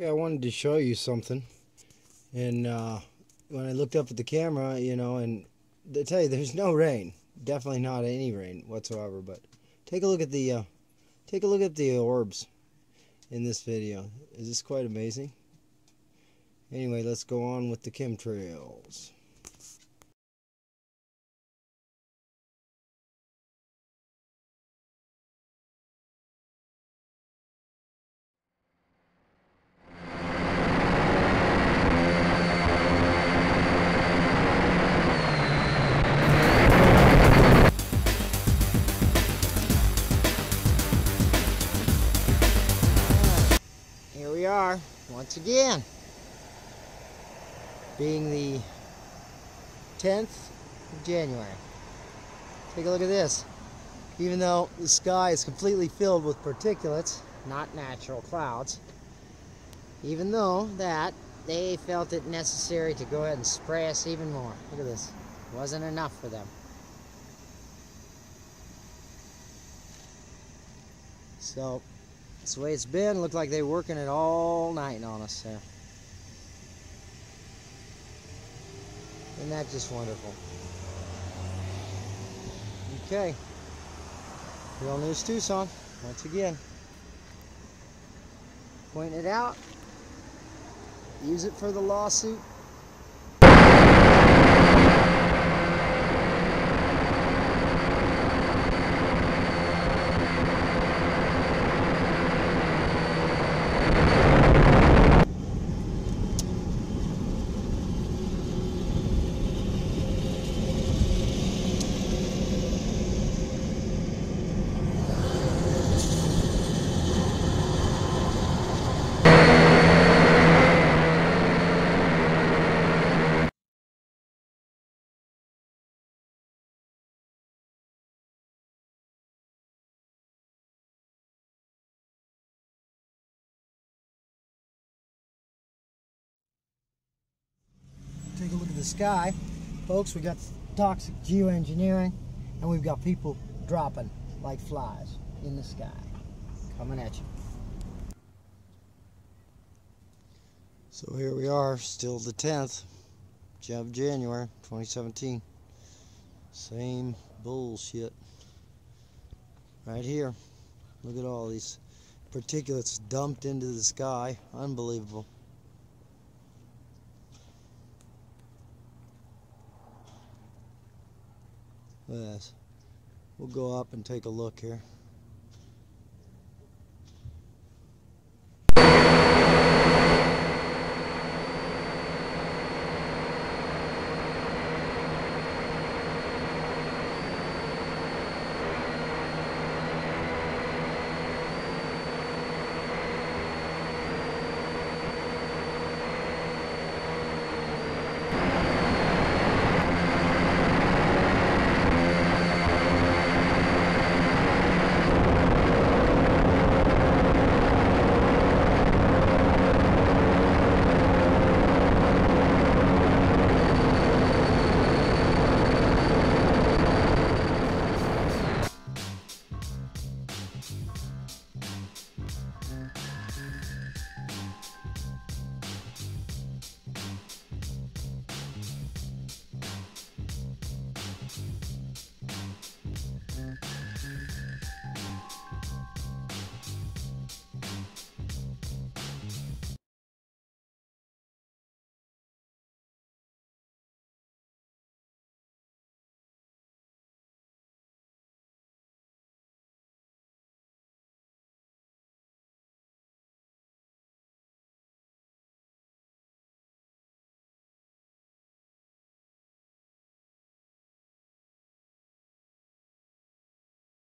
Okay, I wanted to show you something, and when I looked up at the camera, you know, and they tell you there's no rain, definitely not any rain whatsoever. But take a look at the orbs in this video. Is this quite amazing? Anyway, let's go on with the chemtrails. Once again, being the 10th of January. Take a look at this. Even though the sky is completely filled with particulates, not natural clouds, even though that, they felt it necessary to go ahead and spray us even more. Look at this. It wasn't enough for them. So that's the way it's been. Looked like they were working it all night on us there. Isn't that just wonderful? Okay. Real News Tucson, once again. Point it out. Use it for the lawsuit. Take a look at the sky, folks. We got toxic geoengineering, and we've got people dropping like flies in the sky, coming at you. So here we are, still the 10th of January 2017. Same bullshit right here. Look at all these particulates dumped into the sky. Unbelievable. Look at this. We'll go up and take a look here.